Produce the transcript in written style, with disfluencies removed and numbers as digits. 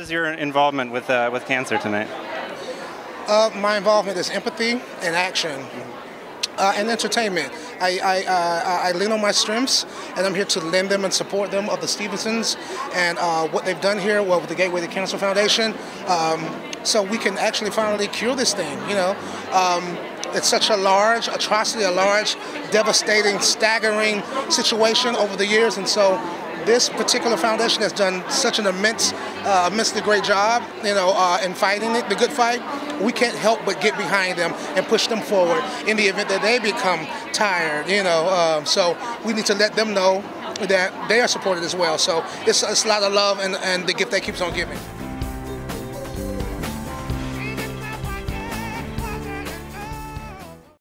is your involvement with cancer tonight? My involvement is empathy and action. And entertainment. I lean on my strengths, and I'm here to lend them and support them of the Stevensons and what they've done here, well, with the Gateway to Cancer Foundation, so we can actually finally cure this thing. You know, it's such a large atrocity, a large, devastating, staggering situation over the years, and so this particular foundation has done such an immensely great job, you know, in fighting it, the good fight. We can't help but get behind them and push them forward in the event that they become tired, you know. So we need to let them know that they are supported as well. So it's a lot of love and the gift that keeps on giving.